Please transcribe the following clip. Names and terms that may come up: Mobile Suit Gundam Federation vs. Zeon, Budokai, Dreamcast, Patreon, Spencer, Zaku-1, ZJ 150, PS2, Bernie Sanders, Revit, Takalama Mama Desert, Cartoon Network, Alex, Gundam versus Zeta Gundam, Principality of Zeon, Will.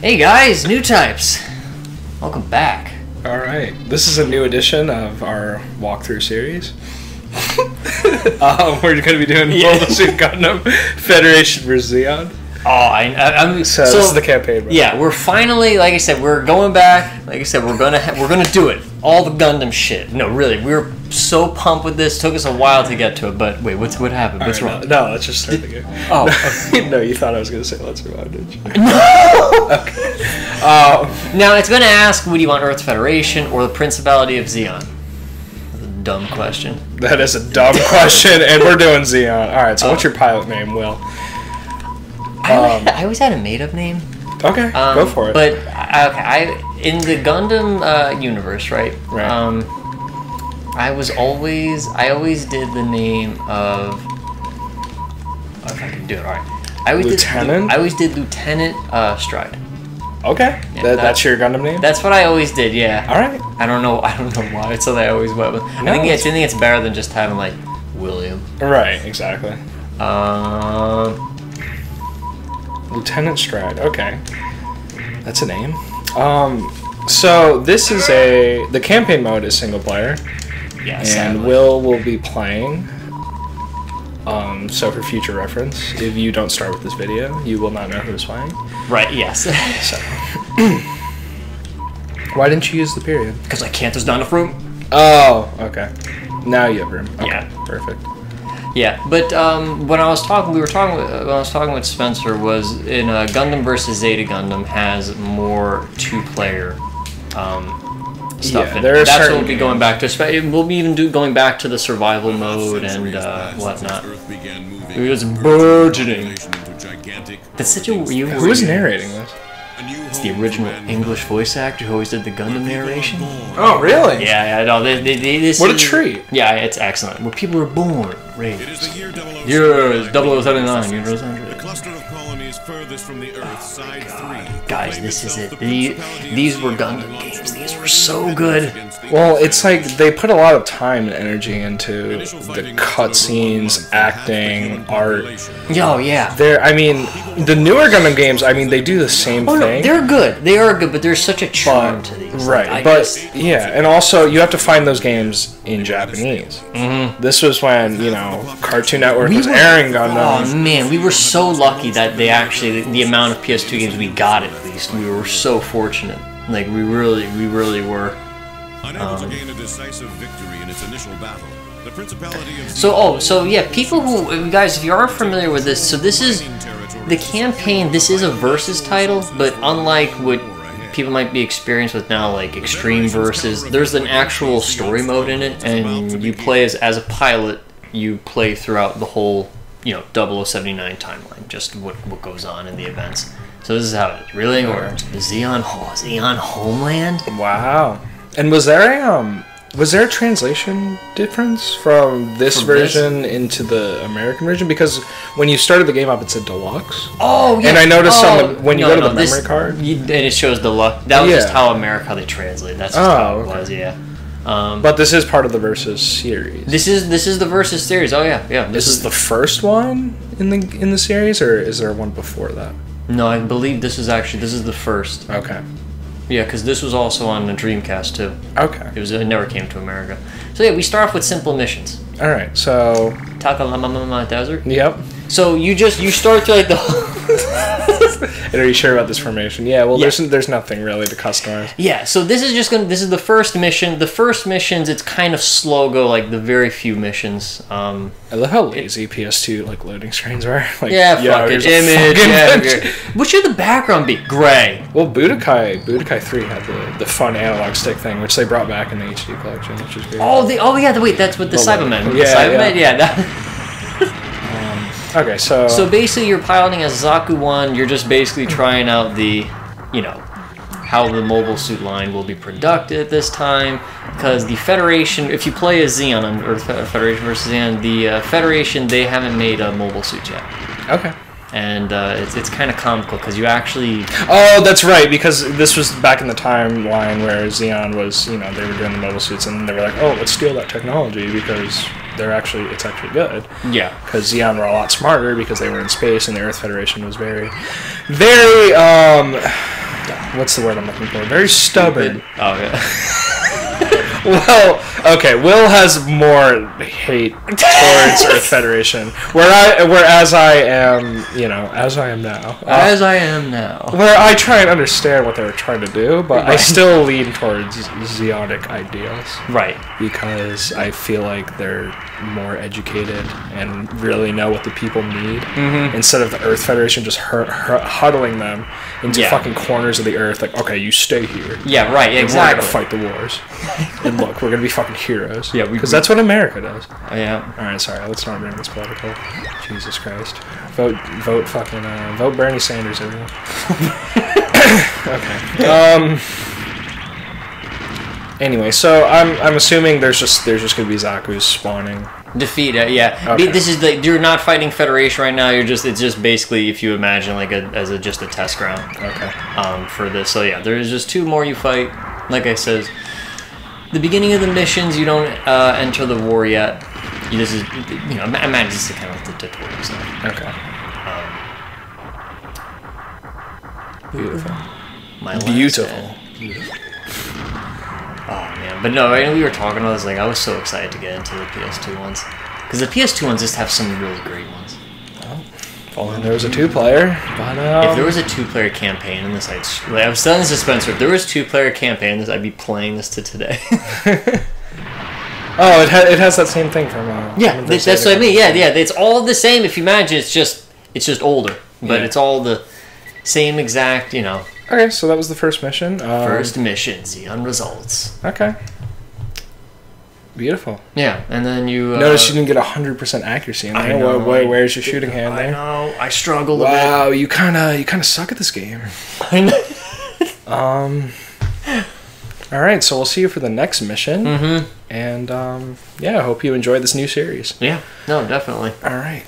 Hey guys, new types! Welcome back. Alright, this is a new edition of our walkthrough series. We're going to be doing Mobile Suit Gundam Federation vs. Zeon. Oh, so this is the campaign, right? Yeah, we're finally, like I said, we're going back. Like I said, we're gonna do it. All the Gundam shit. No, really, we're so pumped with this. Took us a while to get to it, but wait, what happened? What's wrong? Right, no, let's just start the game. Oh, okay. No, you thought I was gonna say let's rewind, didn't you? No. Okay. Now it's gonna ask, would you want Earth Federation or the Principality of Zeon? Dumb question. That is a dumb question, and we're doing Zeon. All right. So, what's your pilot name, Will? I always had a made-up name. Okay, go for it. But okay, in the Gundam universe, right? Right. I always did the name of. Oh, if I can do it, all right. I always did Lieutenant Stride. Okay, yeah, that's your Gundam name. That's what I always did. Yeah. All right. I don't know why. It's something I always went with. No, I think it's better than just having like William. Right. Exactly. Lieutenant Stride, okay. That's a name. So this is the campaign mode is single player. Yes. And Will be playing. So for future reference, if you don't start with this video, you will not know who's playing. Right, yes. So. Why didn't you use the period? Because I can't, there's not enough room. Oh, okay. Now you have room. Okay, yeah. Perfect. Yeah, but when I was talking with Spencer was in Gundam versus Zeta Gundam has more two-player stuff. Yeah, that's what we'll be going back to. We'll be going back to the survival mode and whatnot. It was burgeoning. That's such a weird. Who's narrating this? It's the original English voice actor who always did the Gundam narration. Oh, really? Yeah, I know. What a treat. Yeah, it's excellent. Where people are born, raised. It is the year 0079, universe 100. The cluster of colonies furthest from the Earth, side 3. Guys, this is it. These were Gundam games. These were so good. Well, it's like they put a lot of time and energy into the cutscenes, acting, art. Yo, yeah. I mean, the newer Gundam games, I mean, they do the same thing. They're good. They are good, but there's such a charm to these. Right. Like, yeah, and also you have to find those games in Japanese. Mm-hmm. This was when, you know, Cartoon Network was airing Gundam. Oh, man, we were so lucky that they actually, the amount of PS2 games we got at least, we were so fortunate. Like, we really were. Unable to gain a decisive victory in its initial battle. The Principality of yeah, people who, guys, if you are familiar with this, so this is the campaign, this is a versus title, but unlike what people might be experienced with now, like Extreme Versus, there's an actual story mode in it, and you play as a pilot, you play throughout the whole, you know, 0079 timeline, just what goes on in the events. So this is how it is. Really? Or the Zeon Homeland? Wow. And was there a translation difference from this version into the American version? Because when you started the game up, it said deluxe. Oh, yeah. And I noticed when you go to the memory card, and it shows deluxe. That was just how America they translate. That's just how it was. Yeah. But this is part of the Versus series. This is the Versus series. Oh yeah, yeah. This is the first one in the series, or is there one before that? No, I believe this is the first. Okay. Yeah, because this was also on the Dreamcast too. Okay. It never came to America. So yeah, we start off with simple missions. All right. So Takalama Mama Desert. Yep. So you start to like the. And are you sure about this formation? Yeah. Well, yeah. There's nothing really to customize. Yeah. So this is the first mission. The first missions it's kind of slow go, like the very few missions. I love how lazy PS2 like loading screens were. Like, yeah, fuck it. Image. Yeah, what should the background be? Gray. Well, Budokai 3 had the fun analog stick thing, which they brought back in the HD collection, which is great. Oh yeah, wait, that's with the Cybermen. Yeah, Cybermen. Yeah. Okay, so basically, you're piloting as Zaku-1. You're just basically trying out the, you know, how the mobile suit line will be productive at this time. Because the Federation, if you play as Zeon or Federation versus Zeon, the Federation they haven't made a mobile suit yet. Okay. And it's kind of comical because you actually. Oh, that's right. Because this was back in the timeline where Zeon was, you know, they were doing the mobile suits, and they were like, oh, let's steal that technology because it's actually good. Yeah, because Zeon were a lot smarter because they were in space, and the Earth Federation was very what's the word I'm looking for? Very stubborn. Oh yeah. Well, okay. Will has more hate towards Earth Federation, whereas I am now. Where I try and understand what they were trying to do, but right. I still lean towards Zeonic ideals. Right. Because I feel like they're more educated and really know what the people need, instead of the Earth Federation just huddling them into fucking corners of the Earth, like, okay, you stay here. Yeah, right, exactly. We're going to fight the wars. And look, we're going to be fucking heroes. Yeah, because that's what America does. Yeah. Alright, sorry, let's not bring this political. Jesus Christ. Vote Bernie Sanders, everyone. Okay. Anyway, so I'm assuming there's just gonna be Zaku's spawning. Defeat it, yeah. Okay. This is like, you're not fighting Federation right now. It's just basically, if you imagine, like just a test ground. Okay. For this, so yeah, there's just two more you fight. Like I says, the beginning of the missions, you don't enter the war yet. This is, you know, I imagine this is kind of like the tutorial stuff. Okay. Beautiful. Beautiful. Oh man, but no, right, we were talking about this, like, I was so excited to get into the PS2 ones. Because the PS2 ones just have some really great ones. Well, if there was a two-player, if there was a two-player campaign in this, I was telling this to Spencer, if there was a two-player campaign in this, I'd be playing this to today. Oh, it has that same thing from... yeah, that's what I mean, yeah, it's all the same, if you imagine, it's just older. But it's all the same exact, you know... Okay, so that was the first mission. First mission, Zeon results. Okay. Beautiful. Yeah, and then you... Notice you didn't get 100% accuracy in there. I know. Where's your shooting hand there? I know. I struggled a bit. Wow, you kind of suck at this game. I know. All right, so we'll see you for the next mission. And, yeah, I hope you enjoyed this new series. Yeah, no, definitely. All right.